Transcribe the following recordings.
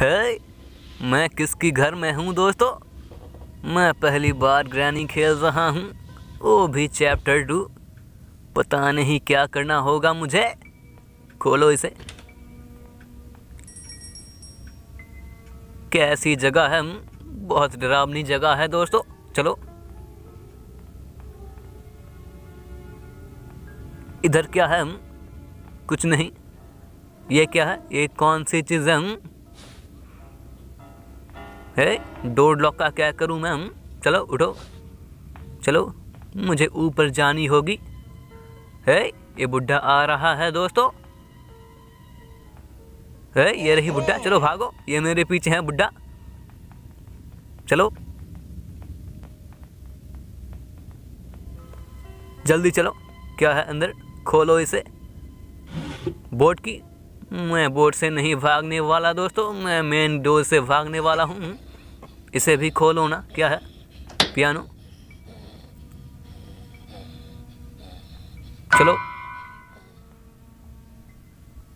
है मैं किसकी घर में हूँ दोस्तों। मैं पहली बार ग्रैनी खेल रहा हूँ, वो भी चैप्टर 2। पता नहीं क्या करना होगा मुझे। खोलो इसे। कैसी जगह है, बहुत डरावनी जगह है दोस्तों। चलो इधर क्या है, कुछ नहीं। ये क्या है, ये कौन सी चीज़ है? डोर लॉक का क्या करूं मैं? चलो उठो, चलो मुझे ऊपर जानी होगी। है ये बुड्ढा आ रहा है दोस्तों। है ये रही बुड्ढा, चलो भागो, ये मेरे पीछे है बुड्ढा। चलो जल्दी चलो। क्या है अंदर? खोलो इसे। बोर्ड की, मैं बोर्ड से नहीं भागने वाला दोस्तों, मैं मेन डोर से भागने वाला हूँ। इसे भी खोलो ना। क्या है? पियानो। चलो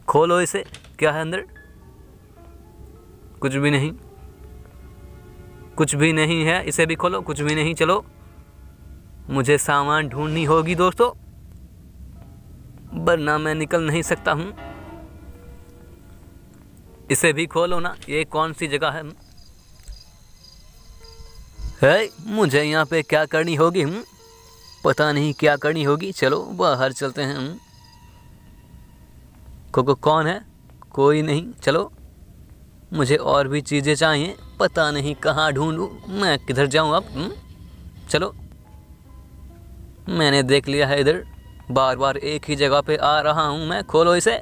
खोलो इसे। क्या है अंदर? कुछ भी नहीं, कुछ भी नहीं है। इसे भी खोलो, कुछ भी नहीं। चलो मुझे सामान ढूंढनी होगी दोस्तों, वरना मैं निकल नहीं सकता हूँ। इसे भी खोलो ना। ये कौन सी जगह है? है मुझे यहाँ पे क्या करनी होगी? पता नहीं क्या करनी होगी। चलो बाहर चलते हैं। कौन है? कोई नहीं। चलो मुझे और भी चीज़ें चाहिए, पता नहीं कहाँ ढूंढूं मैं, किधर जाऊँ अब? चलो मैंने देख लिया है, इधर बार बार एक ही जगह पे आ रहा हूँ मैं। खोलो इसे।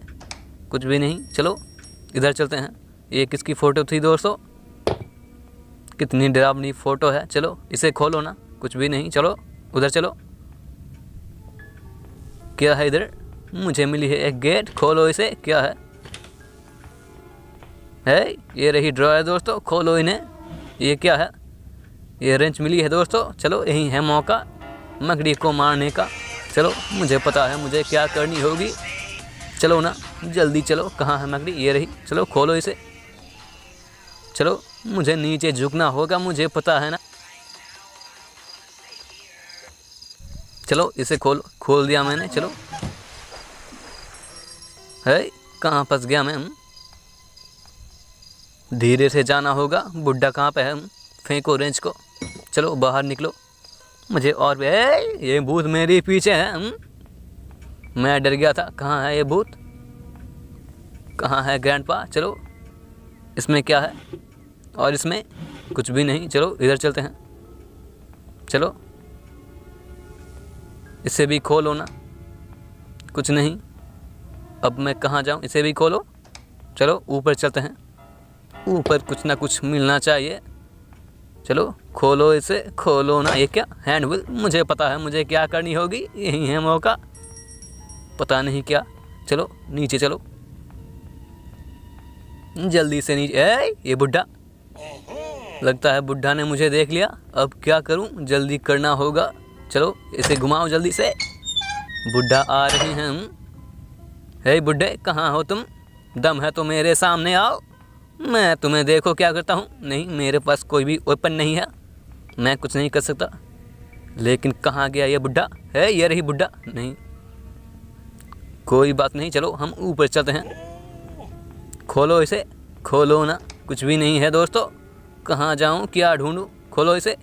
कुछ भी नहीं। चलो इधर चलते हैं। ये किसकी फ़ोटो थी दोस्तों? कितनी डरावनी फ़ोटो है। चलो इसे खोलो ना। कुछ भी नहीं। चलो उधर चलो। क्या है इधर? मुझे मिली है एक गेट। खोलो इसे। क्या है? है ये रही ड्रॉयर दोस्तों। खोलो इन्हें। ये क्या है? ये रेंच मिली है दोस्तों। चलो यही है मौका मकड़ी को मारने का। चलो मुझे पता है मुझे क्या करनी होगी। चलो ना जल्दी चलो। कहाँ है मकड़ी? ये रही। चलो खोलो इसे। चलो मुझे नीचे झुकना होगा, मुझे पता है ना। चलो इसे खोलो। खोल दिया मैंने। चलो है कहाँ फंस गया मैं? धीरे से जाना होगा। बुड्ढा कहाँ पे है? फेंको रेंच को। चलो बाहर निकलो। मुझे और ये भूत मेरे पीछे है। मैं डर गया था। कहाँ है ये भूत? कहाँ है ग्रैंडपा? चलो इसमें क्या है? और इसमें कुछ भी नहीं। चलो इधर चलते हैं। चलो इसे भी खोलो ना। कुछ नहीं। अब मैं कहाँ जाऊँ? इसे भी खोलो। चलो ऊपर चलते हैं। ऊपर कुछ ना कुछ मिलना चाहिए। चलो खोलो इसे। खोलो ना। ये क्या? हैंडबिल। मुझे पता है मुझे क्या करनी होगी। यही है मौका, पता नहीं क्या। चलो नीचे चलो जल्दी से नीचे। ये बुड्ढा, लगता है बुड्ढा ने मुझे देख लिया। अब क्या करूं? जल्दी करना होगा। चलो इसे घुमाओ जल्दी से। बुड्ढा आ रहे हैं हम। हे बुड्ढे कहाँ हो तुम? दम है तो मेरे सामने आओ, मैं तुम्हें देखो क्या करता हूँ। नहीं, मेरे पास कोई भी ओपन नहीं है, मैं कुछ नहीं कर सकता। लेकिन कहाँ गया ये बुड्ढा? है ये रही बुड्ढा। नहीं, कोई बात नहीं। चलो हम ऊपर चलते हैं। खोलो इसे। खोलो ना। कुछ भी नहीं है दोस्तों। कहाँ जाऊँ, क्या ढूँढूँ? खोलो इसे।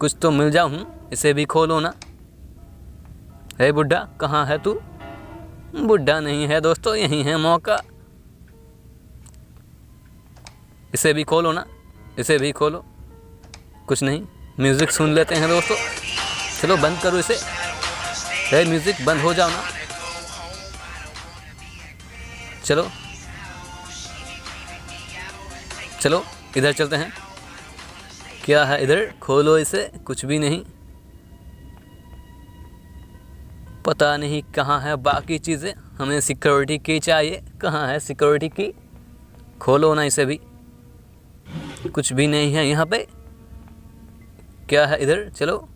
कुछ तो मिल जाऊँ। इसे भी खोलो ना। हे बुड्ढा कहाँ है तू? बुड्ढा नहीं है दोस्तों, यही है मौका। इसे भी खोलो ना। इसे भी खोलो। कुछ नहीं। म्यूज़िक सुन लेते हैं दोस्तों। चलो बंद करो इसे। हे म्यूज़िक बंद हो जाओ ना। चलो चलो इधर चलते हैं। क्या है इधर? खोलो इसे। कुछ भी नहीं। पता नहीं कहाँ है बाकी चीज़ें। हमें सिक्योरिटी की चाहिए। कहाँ है सिक्योरिटी की? खोलो ना इसे भी। कुछ भी नहीं है यहाँ पे। क्या है इधर? चलो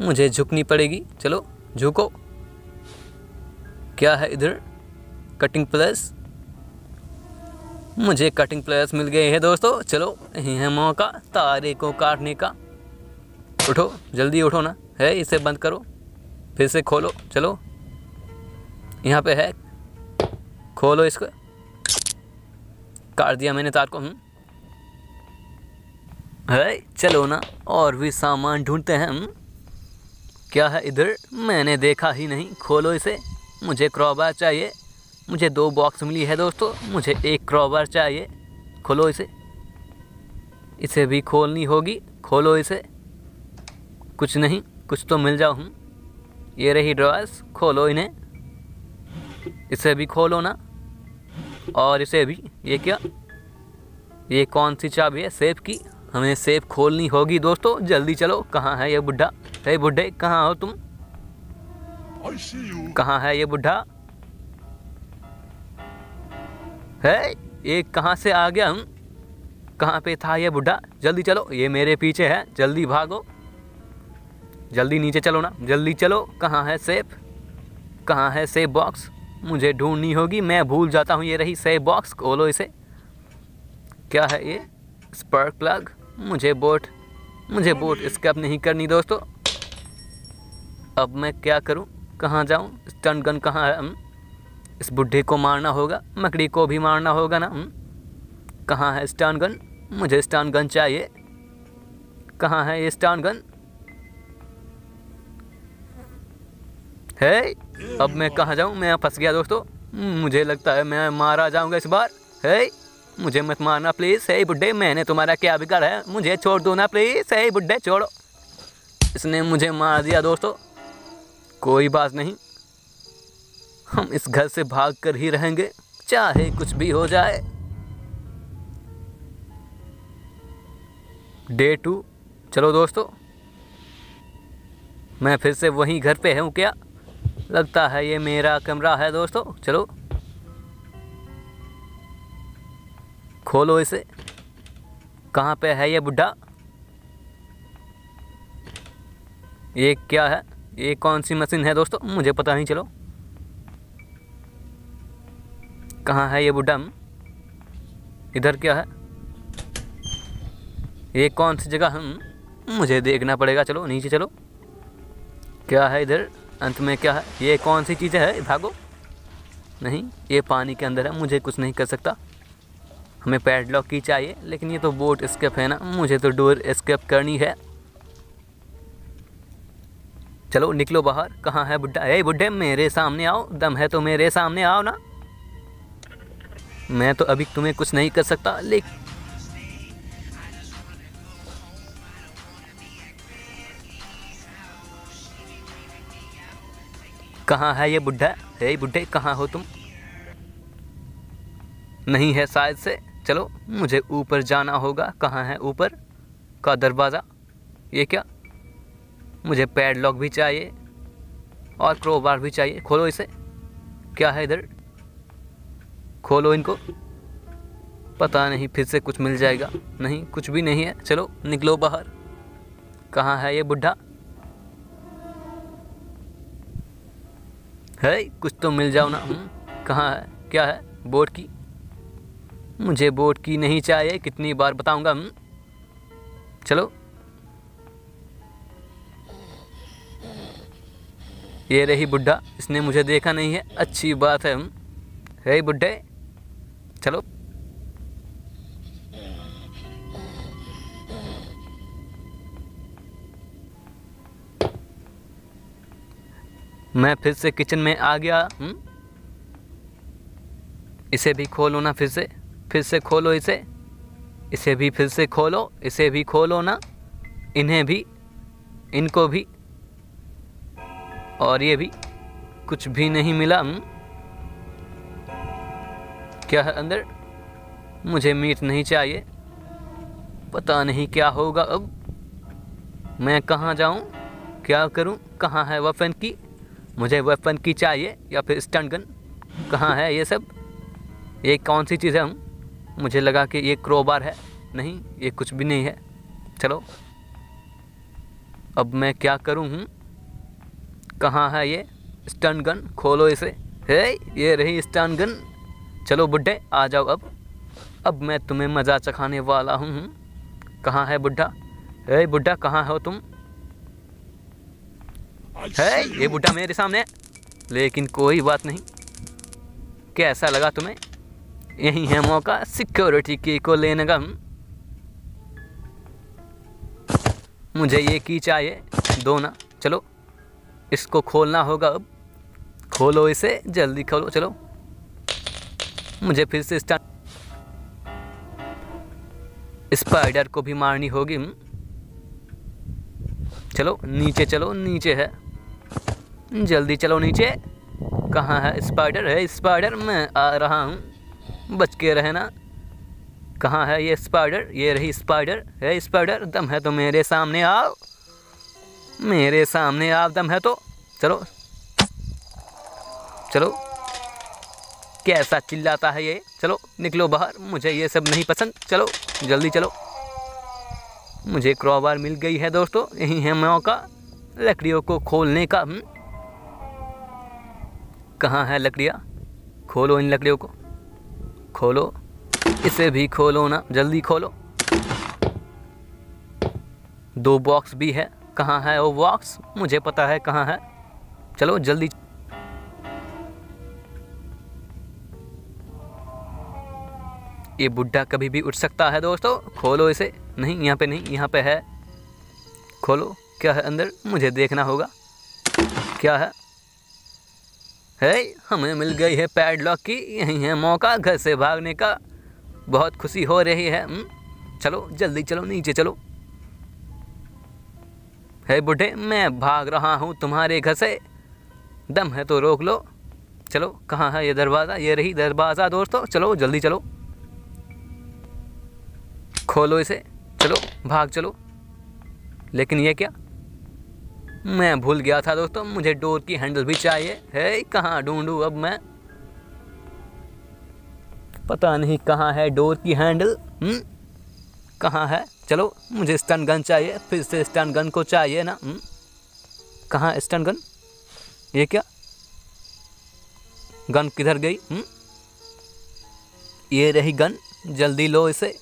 मुझे झुकनी पड़ेगी। चलो झुको। क्या है इधर? Cutting plus. मुझे कटिंग प्लेयर्स मिल गए हैं दोस्तों। चलो यही है मौका तारे को काटने का। उठो जल्दी उठो ना, है इसे बंद करो फिर से खोलो। चलो यहाँ पे है, खोलो इसको। काट दिया मैंने तार को। है चलो ना और भी सामान ढूंढते हैं। क्या है इधर, मैंने देखा ही नहीं। खोलो इसे, मुझे क्रॉबार चाहिए। मुझे 2 बॉक्स मिली है दोस्तों, मुझे 1 क्रॉबार चाहिए। खोलो इसे, इसे भी खोलनी होगी। खोलो इसे, कुछ नहीं, कुछ तो मिल जाओ। ये रही ड्रॉअर्स, खोलो इन्हें। इसे भी खोलो ना और इसे भी। ये क्या, ये कौन सी चाबी है? सेफ की, हमें सेफ खोलनी होगी दोस्तों। जल्दी चलो। कहाँ है ये बुढ़ा? हे बुढ़े कहाँ हो तुम? कहाँ है ये बुढ़ा? है ये कहाँ से आ गया? हम कहाँ पे था ये बुढ़ा? जल्दी चलो, ये मेरे पीछे है। जल्दी भागो, जल्दी नीचे चलो ना, जल्दी चलो। कहाँ है सेफ? कहाँ है सेफ बॉक्स? मुझे ढूंढनी होगी, मैं भूल जाता हूँ। ये रही सेफ बॉक्स, खोलो इसे। क्या है ये? Spark plug. मुझे बोट स्केप नहीं करनी दोस्तों। अब मैं क्या करूं, कहाँ जाऊं? स्टन गन कहाँ है? इस बुढ़े को मारना होगा, मकड़ी को भी मारना होगा ना। कहाँ है स्टन गन? मुझे स्टन गन चाहिए। कहाँ है ये स्टन गन? है अब मैं कहाँ जाऊं? मैं फंस गया दोस्तों, मुझे लगता है मैं मारा जाऊंगा इस बार। है मुझे मत मारना प्लीज़। हे बुड्ढे मैंने तुम्हारा क्या बिगाड़ा है? मुझे छोड़ दो ना प्लीज़। हे बुड्ढे छोड़ो, इसने मुझे मार दिया दोस्तों। कोई बात नहीं, हम इस घर से भाग कर ही रहेंगे, चाहे कुछ भी हो जाए। डे 2। चलो दोस्तों, मैं फिर से वहीं घर पे हूँ क्या? लगता है ये मेरा कमरा है दोस्तों। चलो खोलो इसे। कहाँ पे है ये बुढ़ा? ये क्या है? ये कौन सी मशीन है दोस्तों? मुझे पता नहीं। चलो कहाँ है ये बुढ़ा? इधर क्या है? ये कौन सी जगह? मुझे देखना पड़ेगा। चलो नीचे चलो। क्या है इधर अंत में? क्या है ये? कौन सी चीज़ें है? भागो। नहीं, ये पानी के अंदर है, मुझे कुछ नहीं कर सकता। हमें पैडलॉक की चाहिए, लेकिन ये तो बोट एस्केप है ना, मुझे तो डोर एस्केप करनी है। चलो निकलो बाहर। कहाँ है बुड्ढा? हे बुड्ढे मेरे सामने आओ, दम है तो मेरे सामने आओ ना। मैं तो अभी तुम्हें कुछ नहीं कर सकता, लेकिन कहाँ है ये बुड्ढा? हे बुड्ढे कहाँ हो तुम? नहीं है शायद से। चलो मुझे ऊपर जाना होगा। कहाँ है ऊपर का दरवाज़ा? ये क्या? मुझे पैडलॉक भी चाहिए और क्रोबार भी चाहिए। खोलो इसे। क्या है इधर? खोलो इनको। पता नहीं फिर से कुछ मिल जाएगा। नहीं, कुछ भी नहीं है। चलो निकलो बाहर। कहाँ है ये बुढ़ा? है कुछ तो मिल जाओ ना। कहाँ है? क्या है? बोट की। मुझे बोट की नहीं चाहिए, कितनी बार बताऊंगा। चलो ये रही बुड्ढा, इसने मुझे देखा नहीं है, अच्छी बात है। हे बुड्ढे चलो। मैं फिर से किचन में आ गया। इसे भी खोलो ना, फिर से खोलो इसे। इसे भी फिर से खोलो, इसे भी खोलो ना। इन्हें भी, इनको भी, और ये भी। कुछ भी नहीं मिला। क्या है अंदर? मुझे मीट नहीं चाहिए। पता नहीं क्या होगा अब। मैं कहाँ जाऊँ, क्या करूँ? कहाँ है वेपन की? मुझे वेपन की चाहिए, या फिर स्टन गन। कहाँ है ये सब? ये कौन सी चीज़ है? मुझे लगा कि ये क्रोबार है। नहीं, ये कुछ भी नहीं है। चलो अब मैं क्या करूं? कहाँ है ये स्टन गन? खोलो इसे। हे ये रही स्टन गन। चलो बुड्ढे आ जाओ अब। अब मैं तुम्हें मज़ा चखाने वाला हूँ। कहाँ है बुढ़ा? हे बुढ़ा कहाँ हो तुम? हे ये बुढ़ा मेरे सामने, लेकिन कोई बात नहीं। कैसा लगा तुम्हें? यही है मौका सिक्योरिटी की को लेने का। मुझे ये की चाहिए, दो ना। चलो इसको खोलना होगा अब। खोलो इसे, जल्दी खोलो। चलो मुझे फिर से स्पाइडर को भी मारनी होगी। चलो नीचे, चलो नीचे है, जल्दी चलो नीचे। कहाँ है स्पाइडर? है स्पाइडर, मैं आ रहा हूँ, बच के रहना। कहाँ है ये स्पाइडर? ये रही स्पाइडर। है स्पाइडर, दम है तो मेरे सामने आओ, मेरे सामने आओ, दम है तो। चलो चलो, कैसा चिल्लाता है ये। चलो निकलो बाहर, मुझे ये सब नहीं पसंद। चलो जल्दी चलो। मुझे क्रॉबार मिल गई है दोस्तों, यही है मौका लकड़ियों को खोलने का। कहाँ है लकड़ियाँ? खोलो इन लकड़ियों को, खोलो इसे भी, खोलो ना, जल्दी खोलो। दो बॉक्स भी है। कहाँ है वो बॉक्स? मुझे पता है कहाँ है। चलो जल्दी। ये बुड्ढा कभी भी उठ सकता है दोस्तों। खोलो इसे। नहीं यहाँ पे नहीं, यहाँ पे है। खोलो, क्या है अंदर? मुझे देखना होगा क्या है। हे, हमें मिल गई है पैडलॉक की। यही है मौका घर से भागने का। बहुत खुशी हो रही है। चलो जल्दी चलो नीचे चलो। हे बुढ़े, मैं भाग रहा हूँ तुम्हारे घर से, दम है तो रोक लो। चलो कहाँ है ये दरवाज़ा? ये रही दरवाज़ा दोस्तों। चलो जल्दी चलो, खोलो इसे। चलो भाग चलो। लेकिन ये क्या, मैं भूल गया था दोस्तों, मुझे डोर की हैंडल भी चाहिए। हे कहाँ ढूंढूं अब मैं? पता नहीं कहाँ है डोर की हैंडल। कहाँ है? चलो मुझे स्टन गन चाहिए, फिर से स्टन गन को चाहिए ना। कहाँ स्टन गन? ये क्या, गन किधर गई? ये रही गन, जल्दी लो इसे,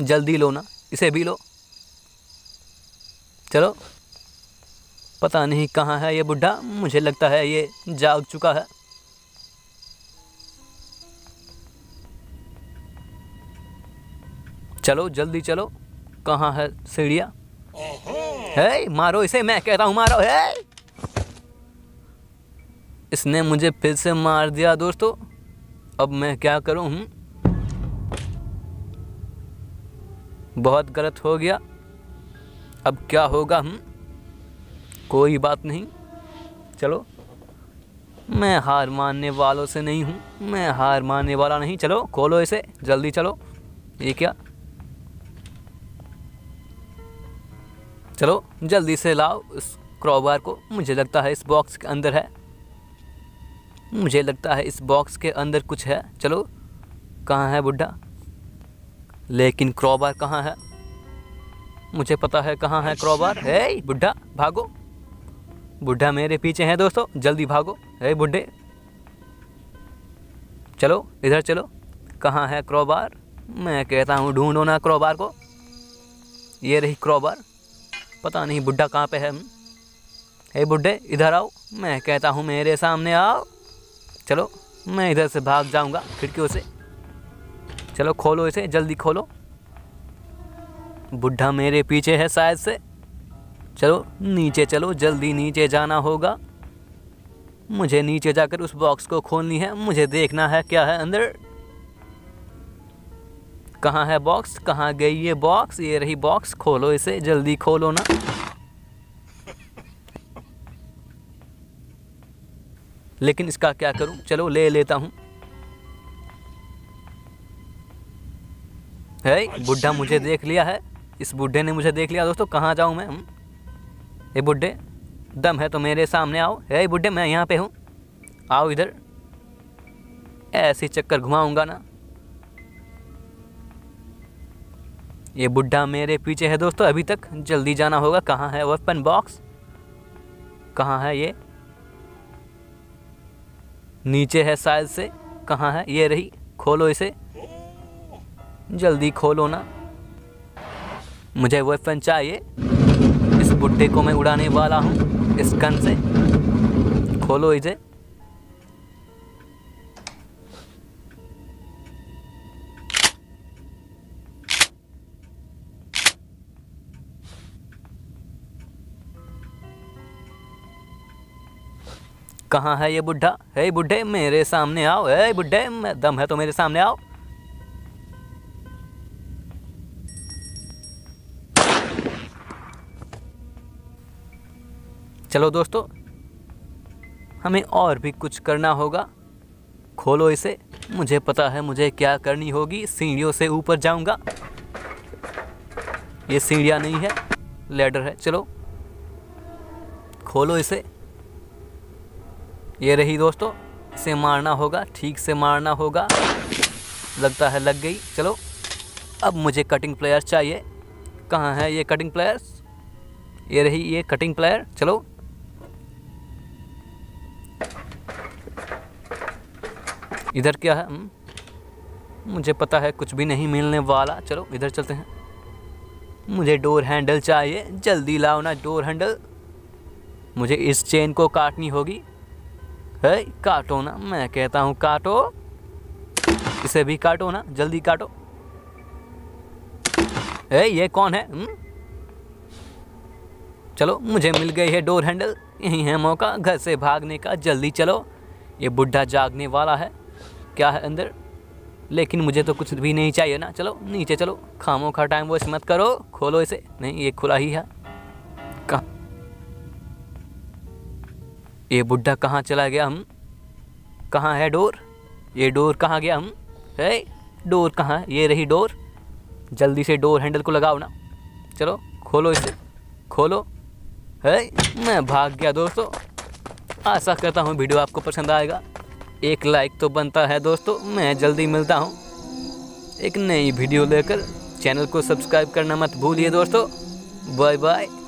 जल्दी लो ना, इसे भी लो। चलो पता नहीं कहाँ है ये बुढ़ा, मुझे लगता है ये जाग चुका है। चलो जल्दी चलो। कहाँ है सीढ़ियाँ? हे मारो इसे, मैं कहता हूँ मारो। हे इसने मुझे फिर से मार दिया दोस्तों। अब मैं क्या करूँ? बहुत गलत हो गया। अब क्या होगा? कोई बात नहीं। चलो मैं हार मानने वालों से नहीं हूँ, मैं हार मानने वाला नहीं। चलो खोलो इसे, जल्दी चलो। ये क्या? चलो जल्दी से लाओ इस क्रॉबार को। मुझे लगता है इस बॉक्स के अंदर है, मुझे लगता है इस बॉक्स के अंदर कुछ है। चलो कहाँ है बुड्ढा? लेकिन क्रॉबार कहाँ है? मुझे पता है कहाँ है क्रॉबार। हे बुड्ढा भागो, बुड्ढा मेरे पीछे है दोस्तों, जल्दी भागो। हे बुड्ढे चलो इधर चलो। कहाँ है क्रॉबार? मैं कहता हूँ ढूंढो ना क्रॉबार को। ये रही क्रॉबार। पता नहीं बुड्ढा कहाँ पे है। हे बुड्ढे इधर आओ, मैं कहता हूँ मेरे सामने आओ। चलो मैं इधर से भाग जाऊँगा खिड़कियों से। चलो खोलो इसे, जल्दी खोलो। बुढ़ा मेरे पीछे है शायद से। चलो नीचे चलो, जल्दी नीचे जाना होगा। मुझे नीचे जाकर उस बॉक्स को खोलनी है। मुझे देखना है क्या है अंदर। कहाँ है बॉक्स? कहाँ गई ये बॉक्स? ये रही बॉक्स, खोलो इसे, जल्दी खोलो ना। लेकिन इसका क्या करूँ? चलो ले लेता हूँ। हे बुढ़ा मुझे देख लिया है, इस बुढ़े ने मुझे देख लिया दोस्तों। कहाँ जाऊँ मैं? हे बुढ़े दम है तो मेरे सामने आओ। हे बुढ़े मैं यहाँ पे हूँ, आओ इधर। ऐसे चक्कर घुमाऊँगा ना। ये बुढ़ा मेरे पीछे है दोस्तों अभी तक, जल्दी जाना होगा। कहाँ है वेपन बॉक्स? कहाँ है ये? नीचे है शायद से। कहाँ है? ये रही, खोलो इसे, जल्दी खोलो ना, मुझे वेपन चाहिए। इस बुट्टे को मैं उड़ाने वाला हूँ इस गन से। खोलो इसे। कहाँ है ये बुढ़ा? हे बुढ़े मेरे सामने आओ। हे बुढ़े दम है तो मेरे सामने आओ। चलो दोस्तों, हमें और भी कुछ करना होगा। खोलो इसे। मुझे पता है मुझे क्या करनी होगी। सीढ़ियों से ऊपर जाऊंगा। ये सीढ़ियाँ नहीं है, लैडर है। चलो खोलो इसे। ये रही दोस्तों, इसे मारना होगा, ठीक से मारना होगा। लगता है लग गई। चलो अब मुझे कटिंग प्लेयर चाहिए। कहाँ है ये कटिंग प्लेयर? ये रही ये कटिंग प्लेयर। चलो इधर क्या है? मुझे पता है कुछ भी नहीं मिलने वाला। चलो इधर चलते हैं। मुझे डोर हैंडल चाहिए, जल्दी लाओ ना डोर हैंडल। मुझे इस चेन को काटनी होगी। है काटो ना, मैं कहता हूँ काटो। इसे भी काटो ना, जल्दी काटो। है ये कौन है? चलो मुझे मिल गई है डोर हैंडल। यही है मौका घर से भागने का, जल्दी चलो। ये बुढ़ा जागने वाला है। क्या है अंदर? लेकिन मुझे तो कुछ भी नहीं चाहिए ना। चलो नीचे चलो, खामोखा टाइम वेस्ट मत करो। खोलो इसे। नहीं ये खुला ही है। ये बुढ़ा कहाँ चला गया? हम कहाँ है डोर? ये डोर कहाँ गया? हम है डोर कहाँ है? ये रही डोर। जल्दी से डोर हैंडल को लगाओ ना। चलो खोलो इसे, खोलो। है मैं भाग गया दोस्तों। आशा करता हूँ वीडियो आपको पसंद आएगा। एक लाइक तो बनता है दोस्तों। मैं जल्दी मिलता हूँ एक नई वीडियो लेकर। चैनल को सब्सक्राइब करना मत भूलिए दोस्तों। Bye bye.